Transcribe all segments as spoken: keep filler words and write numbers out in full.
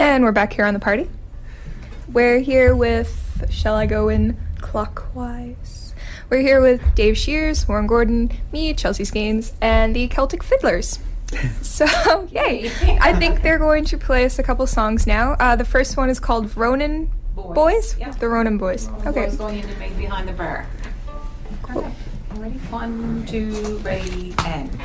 And we're back here on the party. We're here with, shall I go in clockwise? We're here with Dave Shears, Warren Gordon, me, Chelsea Skeens, and the Celtic Fiddlers. So, yay! I think they're going to play us a couple songs now. Uh, the first one is called Ronin Boys. Boys? Yeah. The Ronin Boys. Ronin okay. Boys going into Make Behind the Bar. Cool. Okay. Ready? One, two, ready, and.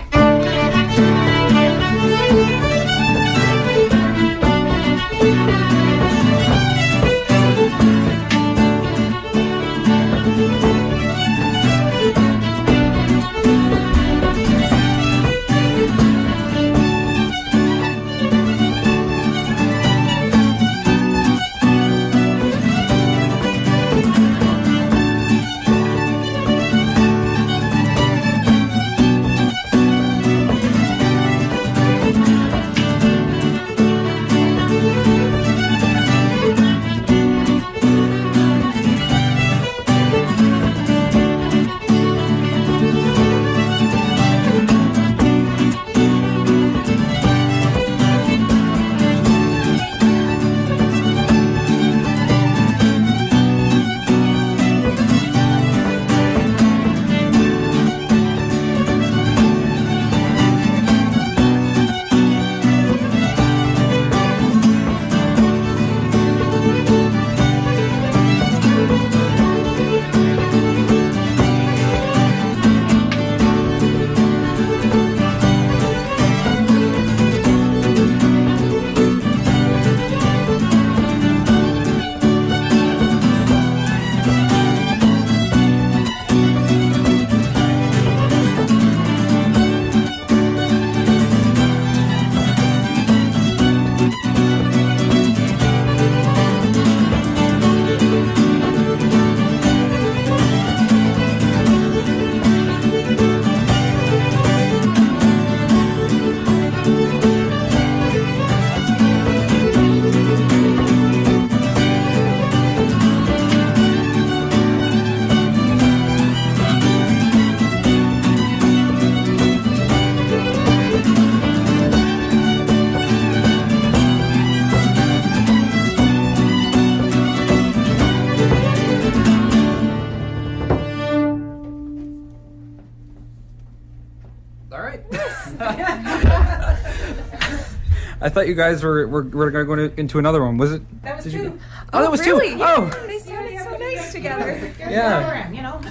I thought you guys were were, were going to go into another one. Was it? That was did two. You, oh, oh, that was really? two. Yeah, oh, they sounded so nice together. Yeah. You know.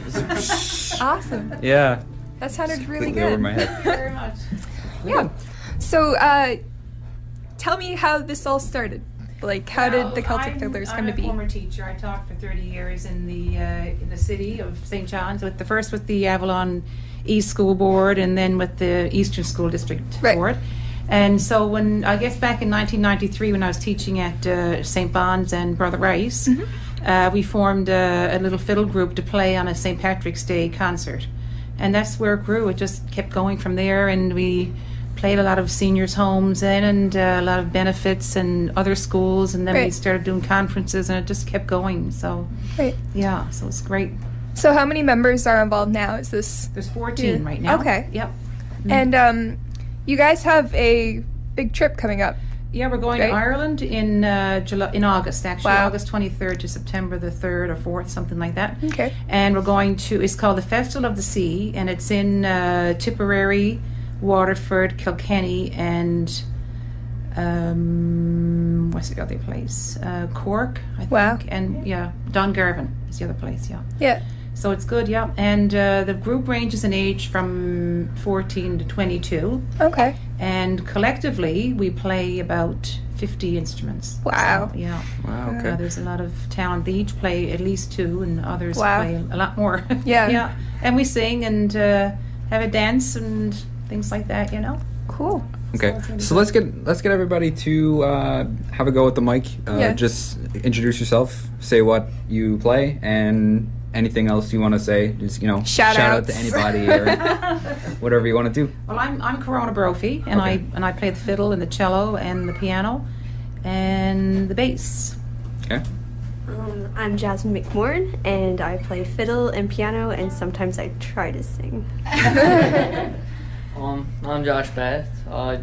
Awesome. Yeah. That sounded really good. Over my head. Thank you very much. Yeah. So, uh, tell me how this all started. Like, how well, did the Celtic I'm, Fiddlers come I'm to be? I'm a former teacher. I taught for thirty years in the uh, in the city of Saint John's. With the first with the Avalon East School Board, and then with the Eastern School District right. Board. And so when, I guess back in nineteen ninety-three when I was teaching at uh, Saint Bonds and Brother Rice, mm-hmm. uh, we formed a, a little fiddle group to play on a Saint Patrick's Day concert. And that's where it grew. It just kept going from there, and we played a lot of seniors' homes then, and uh, a lot of benefits and other schools, and then right. we started doing conferences, and it just kept going. So, right. yeah, so it's great. So how many members are involved now? Is this? There's fourteen yeah. right now. Okay. Yep. Mm-hmm. And, um... you guys have a big trip coming up. Yeah, we're going right? to Ireland in uh, July, in August, actually. Wow. August twenty-third to September the third or fourth, something like that. Okay. And we're going to, it's called the Festival of the Sea, and it's in uh, Tipperary, Waterford, Kilkenny, and um, what's the other place? Uh, Cork, I think. Wow. And, yeah, Don Garvan is the other place, yeah. Yeah. So it's good, yeah. And uh, the group ranges in age from fourteen to twenty-two. Okay. And collectively, we play about fifty instruments. Wow. So, yeah. Wow, okay. Uh, there's a lot of talent. They each play at least two, and others wow. play a lot more. Yeah. yeah. And we sing and uh, have a dance and things like that, you know? Cool. Okay, so, so let's get let's get everybody to uh, have a go at the mic. Uh, yeah. Just introduce yourself, say what you play, and... anything else you want to say? Just you know, shout, shout out to anybody or whatever you want to do. Well, I'm I'm Corona Brophy, and okay. I and I play the fiddle and the cello and the piano, and the bass. Okay. Um, I'm Jasmine McMorn, and I play fiddle and piano, and sometimes I try to sing. um, I'm Josh Beth. I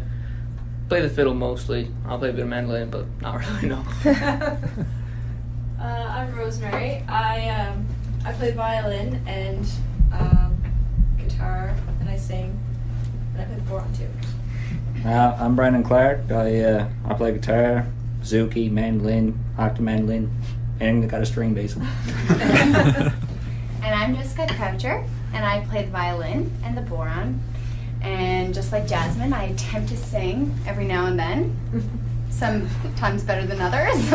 play the fiddle mostly. I'll play a bit of mandolin, but not really, no. uh, I'm Rosemary. I um, I play violin and um, guitar, and I sing, and I play the boron too. Uh, I'm Brandon Clark. I uh, I play guitar, bouzouki, mandolin, octomandolin, and I got a string basically. And I'm Jessica Croucher, and I play the violin and the boron. And just like Jasmine, I attempt to sing every now and then, sometimes better than others.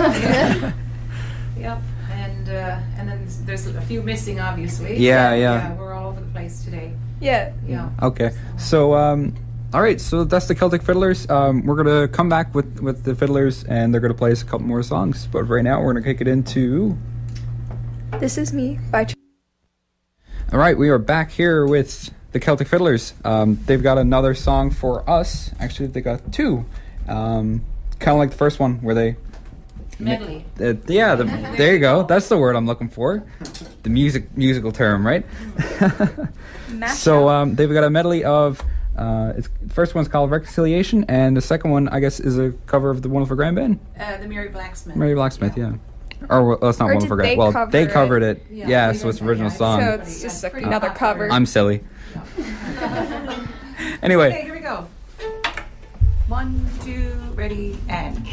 Yep, and uh, and then there's a few missing, obviously. Yeah, yeah, yeah. We're all over the place today. Yeah, yeah. Okay, so um, all right, so that's the Celtic Fiddlers. Um, we're gonna come back with with the Fiddlers, and they're gonna play us a couple more songs. But right now, we're gonna kick it into "This Is Me" by. All right, we are back here with the Celtic Fiddlers. Um, they've got another song for us. Actually, they got two. Um, kind of like the first one where they... Medley. Uh, yeah, the, there you go. That's the word I'm looking for. The music musical term, right? So um, they've got a medley of... Uh, it's, the first one's called Reconciliation, and the second one, I guess, is a cover of the Wonderful Grand Ben. Uh, the Mary Blacksmith. Mary Blacksmith, yeah. yeah. Or well, that's not or one for they Well, cover they covered it. it. Yeah, yeah, so it's original yeah, song. So it's just yeah, it's another cover. I'm silly. Yeah. Anyway. Okay, here we go. One, two, ready, and.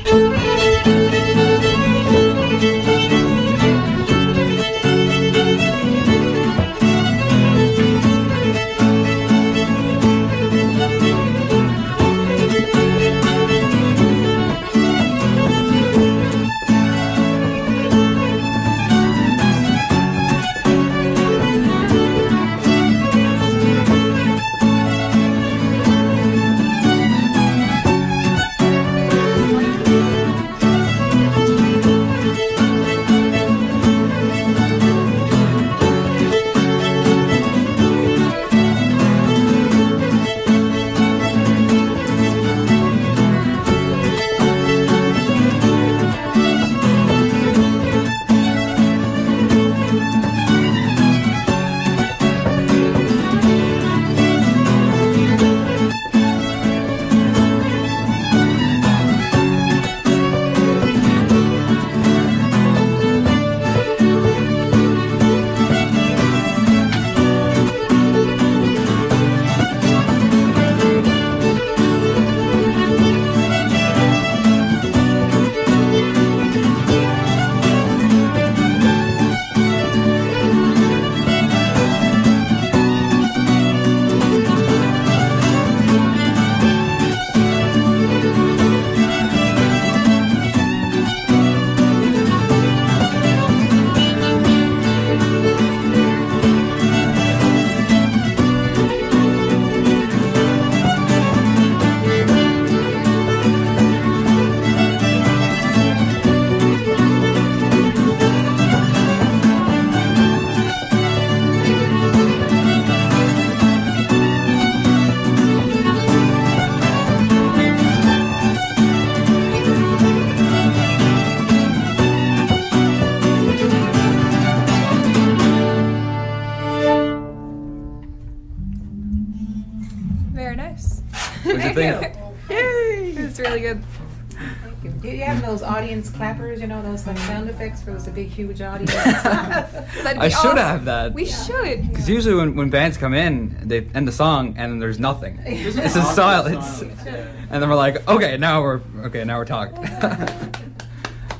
Clappers, you know, those like sound effects for those a big huge audience. I should awesome. have that. We yeah. should. Because yeah. usually when, when bands come in, they end the song and there's nothing. It's just silence. And then we're like, okay, now we're okay, now we're talking.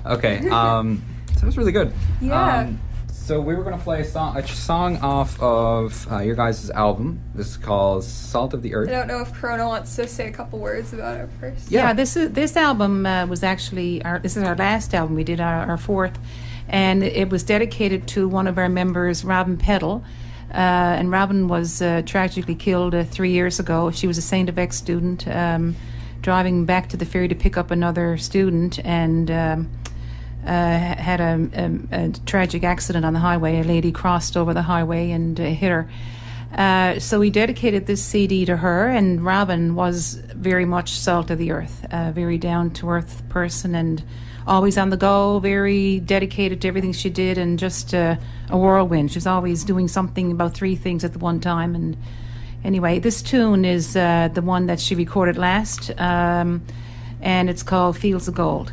Okay, um, so that was really good. Yeah. Um, so we were gonna play a song, a song off of uh, your guys' album. This is called "Salt of the Earth." I don't know if Corona wants to say a couple words about it first. Yeah, yeah this is this album uh, was actually our this is our last album. We did our, our fourth, and it was dedicated to one of our members, Robin Peddle. Uh, and Robin was uh, tragically killed uh, three years ago. She was a Saint-Evec student um, driving back to the ferry to pick up another student, and. Um, Uh, had a, a, a tragic accident on the highway. A lady crossed over the highway and uh, hit her. Uh, so we dedicated this C D to her, and Robin was very much salt of the earth, a very down-to-earth person and always on the go, very dedicated to everything she did and just uh, a whirlwind. She was always doing something, about three things at the one time. And anyway, this tune is uh, the one that she recorded last. Um, and it's called Fields of Gold.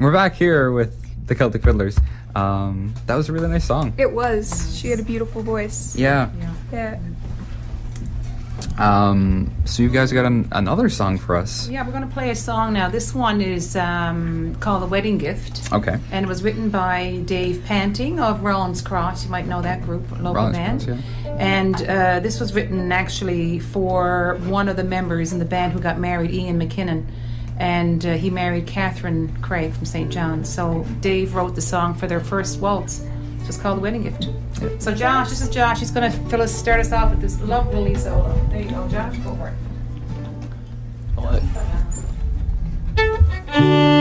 We're back here with the Celtic Fiddlers. Um, that was a really nice song. It was. She had a beautiful voice. Yeah. Yeah. yeah. Um, so you guys got an, another song for us. Yeah, we're going to play a song now. This one is um, called The Wedding Gift. Okay. And it was written by Dave Panting of Rollins Cross. You might know that group, local Rollins band. Cross, yeah. And uh, this was written actually for one of the members in the band who got married, Ian McKinnon. And uh, he married Catherine Craig from Saint John's. So Dave wrote the song for their first waltz. It was called The Wedding Gift. Yep. So Josh, this is Josh. He's going to fill us, start us off with this lovely solo. There you go, Josh. Go for it. Hello. Thank you.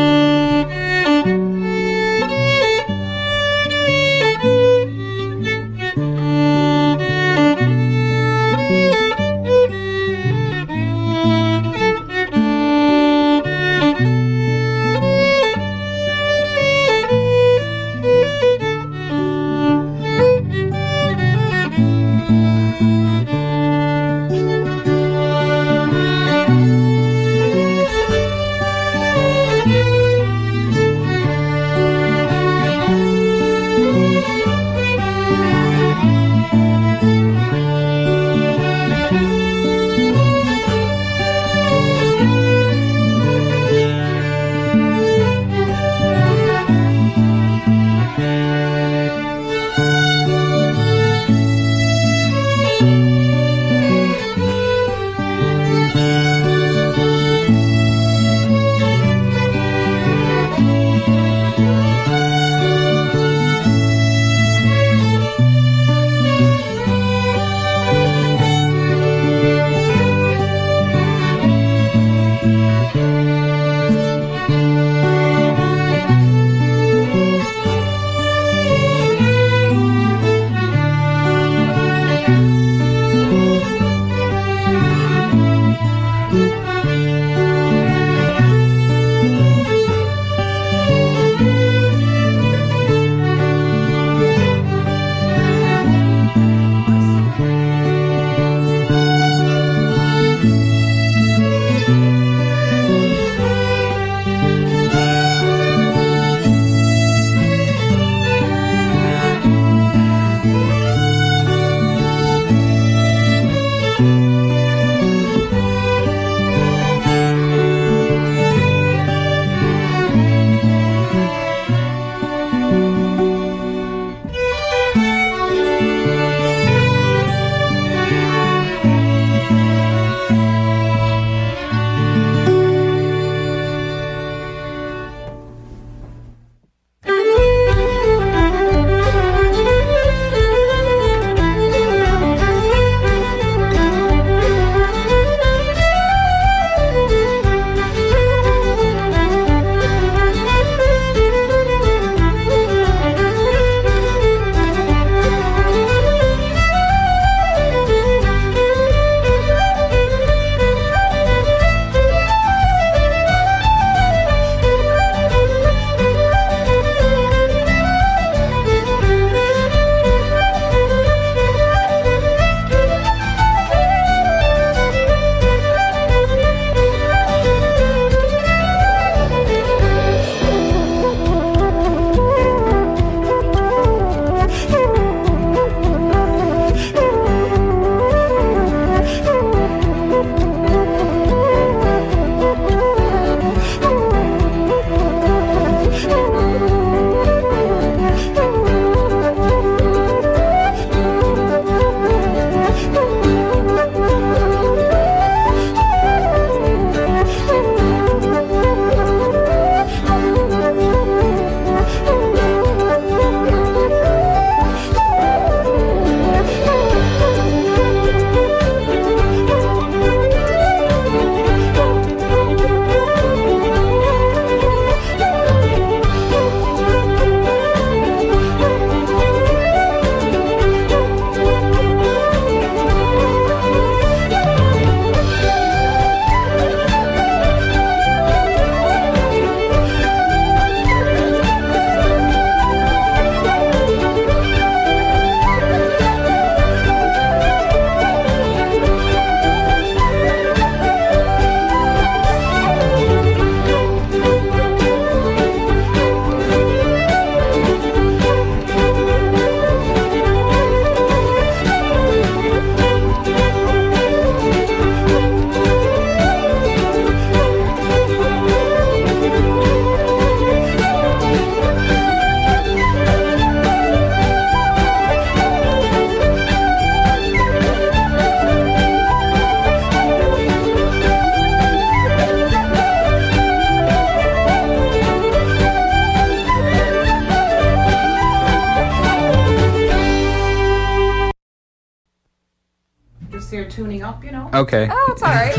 tuning up, you know. Okay. Oh, it's all right.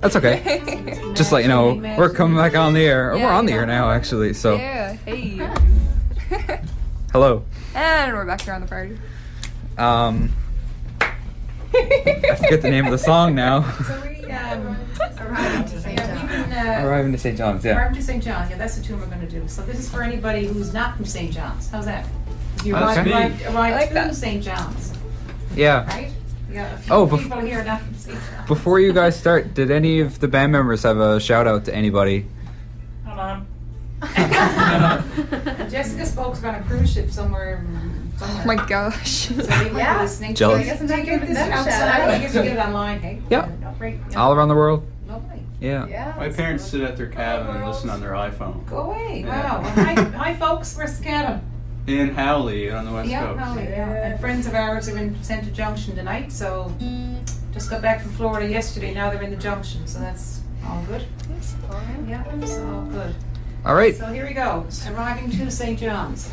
That's okay. Just like, you know, we're coming back on the air. Yeah, we're on the air now, actually. So. Yeah. Hey. Hello. And we're back here on the party. Um. I forget the name of the song now. So we um arriving to Saint John's. Uh, arriving to Saint John's. Yeah. Arriving to Saint John's. Yeah, that's the tune we're going to do. So this is for anybody who's not from Saint John's. How's that? You arrived, okay. arrived, arrived like to that. Saint John's. Yeah. Right. Yeah, oh, bef- here now. Before you guys start, did any of the band members have a shout out to anybody? Hold on. Jessica spoke's about a cruise ship somewhere. somewhere. Oh my gosh. So yeah. Listening. Jealous. So I guess I'm not giving this a shout out. I guess you get it online, hey? Yeah. No, right, yeah. All around the world. Lovely. Yeah. yeah my parents sit at their cabin the and listen on their iPhone. Go away. Yeah. Wow. Well, hi, hi, folks. We're scattering. In Howley, on the West yeah, Coast. Howley, yeah, yeah. And friends of ours are in Centre Junction tonight, so just got back from Florida yesterday. Now they're in the Junction, so that's all good. Yes, all right. Yeah, it's all good. All right. So here we go. Arriving to Saint John's.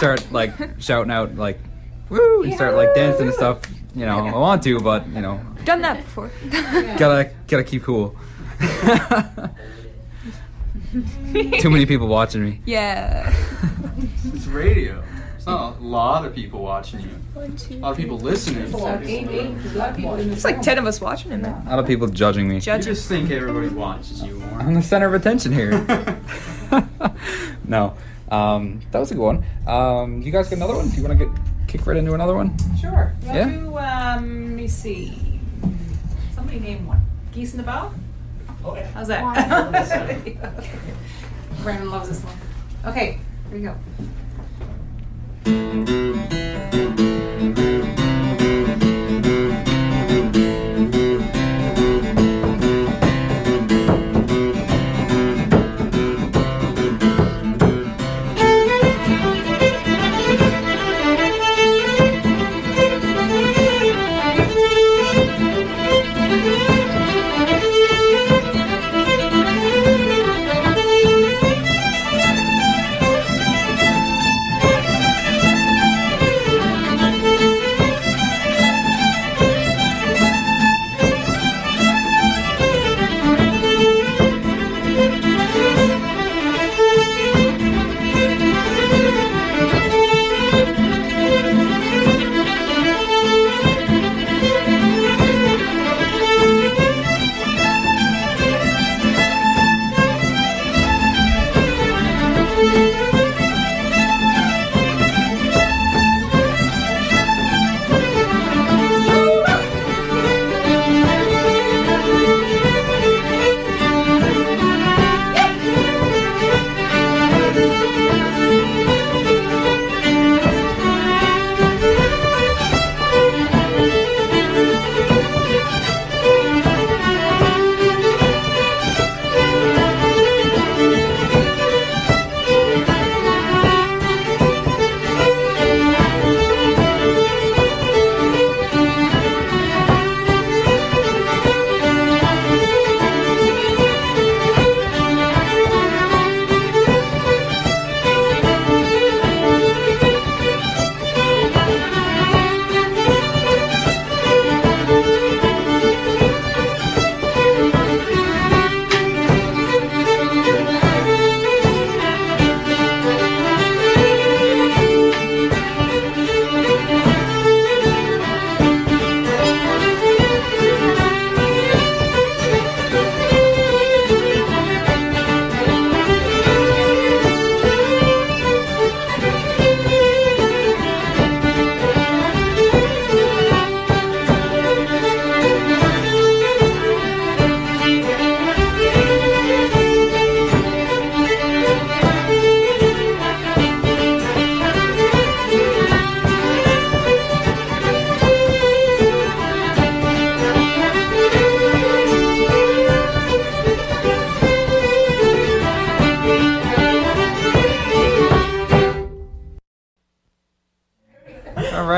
Start like shouting out like woo and start like dancing and stuff, you know. I want to, but you know, I've done that before. gotta gotta keep cool. Too many people watching me. Yeah. It's radio. It's not a lot of people watching you. A lot of people listening. It's like ten of us watching him now. A lot of people judging me. Judges. You just think everybody watches you, Warren. I'm the center of attention here. No. Um, that was a good one. Um, you guys get another one? Do you want to get kick right into another one? Sure. We'll yeah. do, um, let me see. Somebody name one. Geese in the Bow? Oh, yeah. How's that? Wow. Okay. Brandon loves this one. Okay, here we go.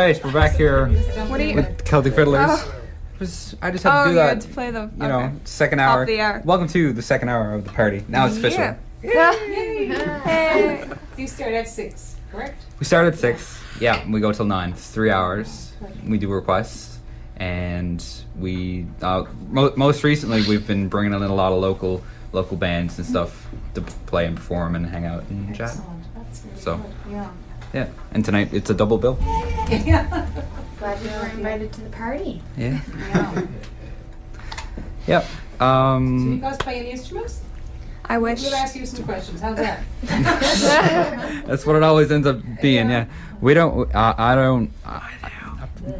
right, we're back here what are you? with Celtic Fiddlers. Oh. Was, I just had to oh, do that. You had to play the you know okay. second hour. hour. Welcome to the second hour of the party. Now it's official. Yeah. Yay. Yay. You started at six, correct? We started at six. Yeah, we go till nine. It's three hours. We do requests, and we uh, mo most recently we've been bringing in a lot of local local bands and stuff to play and perform and hang out and chat. That's really so good. yeah. Yeah, and tonight it's a double bill. Yeah. Glad you were invited to the party. Yeah. Yeah. Yep. Um, so you guys play any instruments? I wish. We'll ask you some questions. How's that? That's what it always ends up being. Yeah. We don't. Uh, I don't. Uh,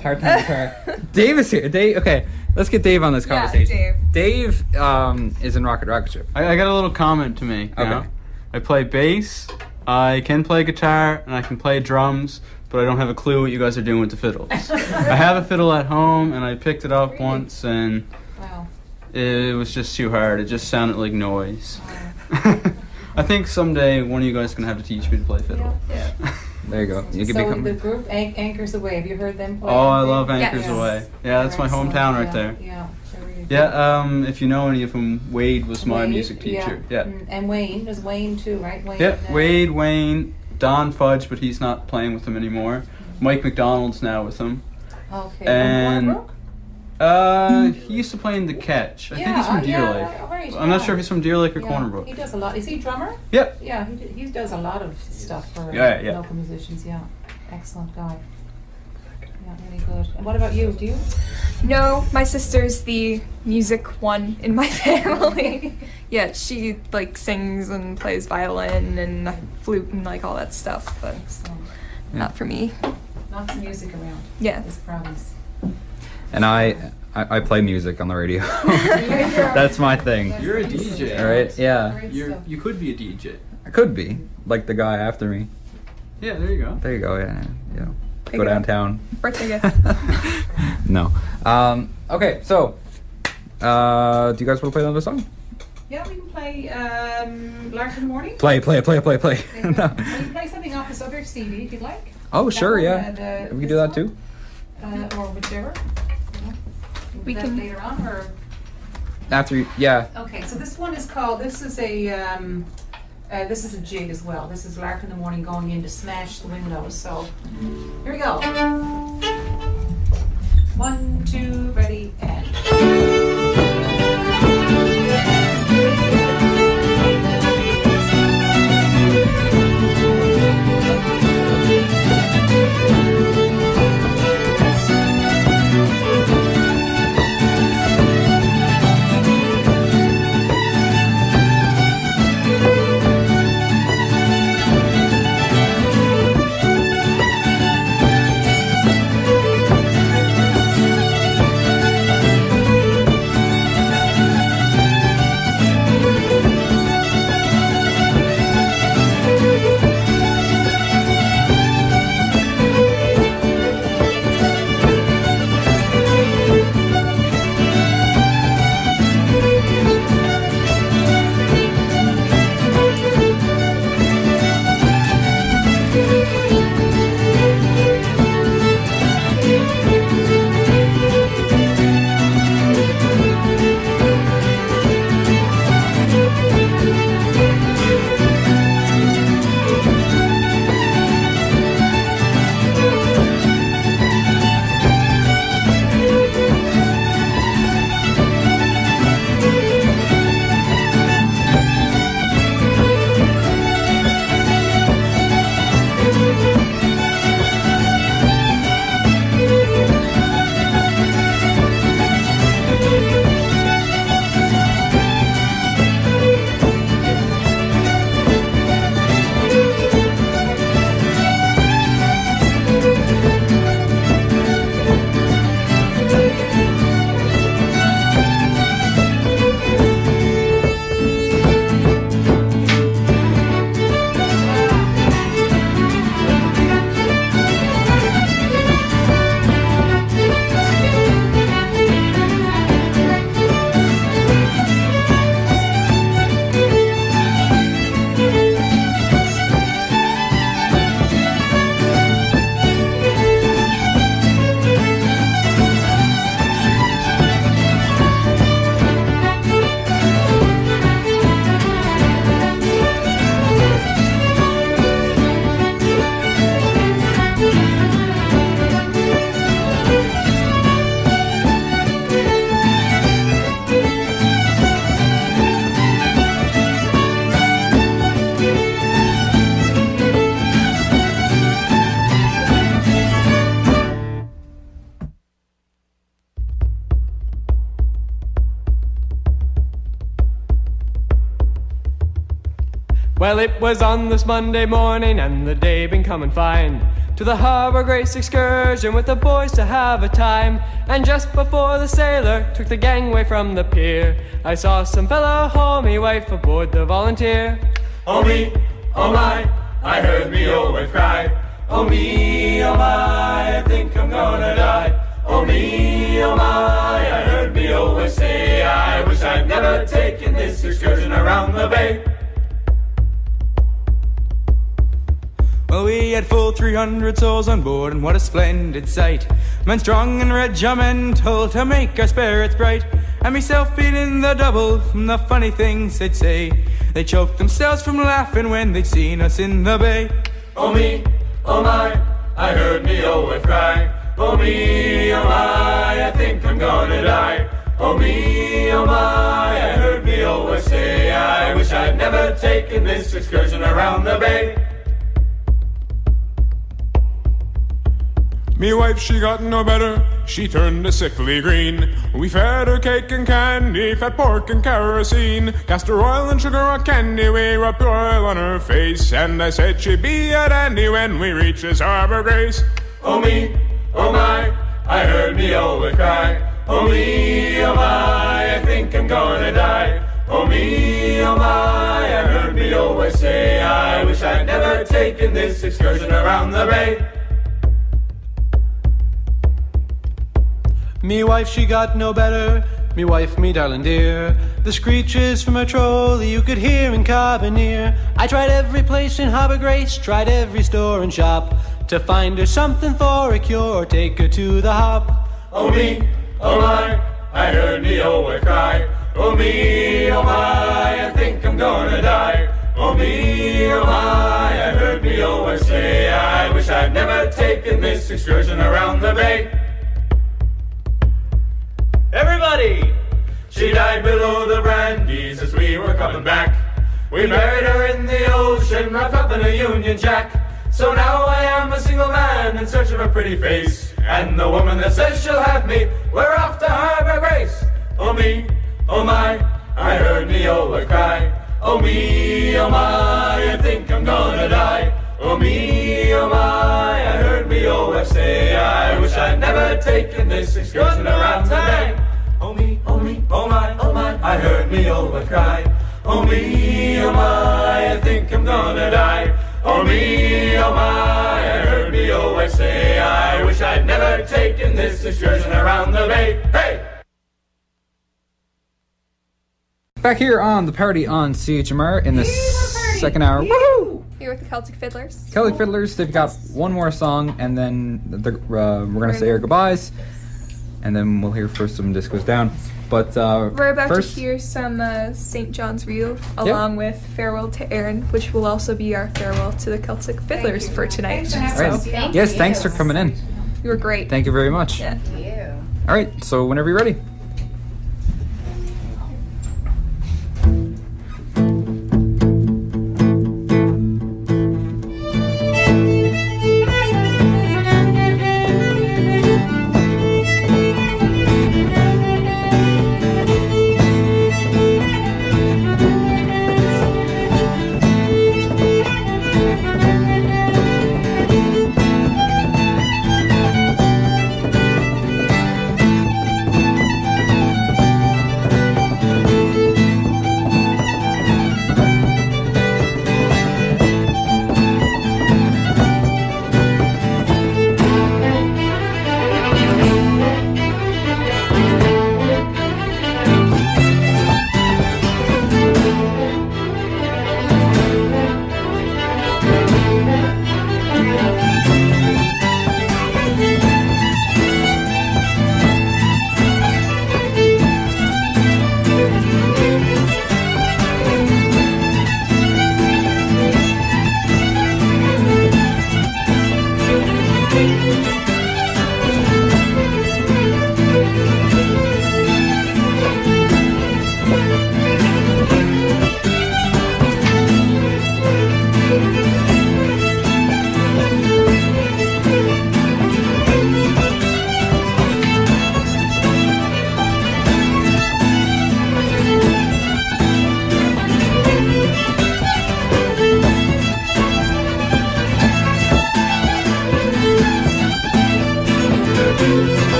part time guitar. Dave is here. Dave. Okay. Let's get Dave on this conversation. Yeah, Dave. Dave um, is in Rocket Rocket Ship. I, I got a little comment to me. Okay. You know? I play bass. I can play guitar and I can play drums, but I don't have a clue what you guys are doing with the fiddles. I have a fiddle at home, and I picked it up really? once, and wow. it was just too hard. It just sounded like noise. Wow. I think someday one of you guys is going to have to teach me to play fiddle. Yeah. Yeah. There you go. You so can become the group An Anchors Away. Have you heard them play? Oh, I love Anchors yes. Away. Yeah, that's my hometown right yeah. there. Yeah. Yeah, um, if you know any of them, Wade was my Wade, music teacher. Yeah. yeah, and Wayne. There's Wayne too, right? Wayne. Yeah, now. Wade, Wayne, Don Fudge, but he's not playing with them anymore. Mike McDonald's now with them. Okay. And uh, he used to play in The Catch. I yeah, think he's from uh, Deer yeah, Lake. Right, right. I'm not sure if he's from Deer Lake or yeah. Cornerbrook. He does a lot. Is he a drummer? Yeah. Yeah, he, d he does a lot of stuff for yeah, yeah. local musicians. Yeah, excellent guy. Not really good. And what about you? Do you? No, my sister's the music one in my family. Yeah, she like sings and plays violin and flute and like all that stuff, but Excellent. not for me. Lots of music around. Yeah. As promised. And I, I I play music on the radio. That's my thing. That's You're a D J, right? Yeah. You you could be a D J. I could be, like the guy after me. Yeah, there you go. There you go. Yeah. Yeah. Go downtown. Birthday gift. No. Um, okay, so uh, do you guys want to play another song? Yeah, we can play um, Larkin Morning. Play, play, play, play, play. no. Well, you can play something off this other C D if you'd like. Oh, that sure, one, yeah. The, we can do that too. Uh, or whichever. Yeah. We'll we can later on or after. You, yeah. Okay, so this one is called. This is a. Um, Uh, this is a jig as well. This is Larkin in the Morning going in to smash the windows. So here we go. One, two, ready, and... Well, it was on this Monday morning, and the day been coming fine, to the Harbor Grace excursion with the boys to have a time. And just before the sailor took the gangway from the pier, I saw some fellow homie wife aboard the Volunteer. Oh me, oh my, I heard me old wife cry. Oh me, oh my, I think I'm gonna die. Oh me, oh my, I heard me old wife say, I wish I'd never taken this excursion around the bay. Well, we had full three hundred souls on board, and what a splendid sight. Men strong and regimental to make our spirits bright. And myself feeling the double from the funny things they'd say. They choked themselves from laughing when they'd seen us in the bay. Oh me, oh my, I heard me always cry. Oh me, oh my, I think I'm gonna die. Oh me, oh my, I heard me always say, I wish I'd never taken this excursion around the bay. Me wife, she got no better, she turned a sickly green. We fed her cake and candy, fat pork and kerosene, castor oil and sugar or candy, we rubbed oil on her face. And I said she'd be a dandy when we reach this Harbor Grace. Oh me, oh my, I heard me always cry. Oh me, oh my, I think I'm gonna die. Oh me, oh my, I heard me always say, I wish I'd never taken this excursion around the bay. Me wife, she got no better, me wife, me darling dear. The screeches from her trolley you could hear in Carbonear. I tried every place in Harbor Grace, tried every store and shop, to find her something for a cure, take her to the hop. Oh me, oh my, I heard me always cry. Oh me, oh my, I think I'm gonna die. Oh me, oh my, I heard me always say, I wish I'd never taken this excursion around the bay. Everybody! She died below the Brandies as we were coming back. We buried her in the ocean, wrapped up in a Union Jack. So now I am a single man in search of a pretty face. And the woman that says she'll have me, we're off to Harbor Grace. Oh me, oh my, I heard me over cry. Oh me, oh my, I think I'm gonna die. Oh me, oh my, I heard me over say, I wish I'd never taken this excursion around today. Oh me, oh me, oh my, oh my, I heard me over cry. Oh me, oh my, I think I'm gonna die. Oh me, oh my, I heard me over say, I wish I'd never taken this excursion around the bay. Hey! Back here on the party on C H M R in the second hour. Woohoo! Here with the Celtic Fiddlers. Celtic Fiddlers, they've got one more song, and then the, uh, we're going to say our goodbyes, and then we'll hear first some Disco's Down. But uh, we're about first, to hear some uh, Saint John's Reel, along yep. with Farewell to Erin, which will also be our farewell to the Celtic Fiddlers for tonight. Thanks right. thank yes, you. Thanks for coming in. You were great. Thank you very much. Yeah. Thank you. All right, so whenever you're ready.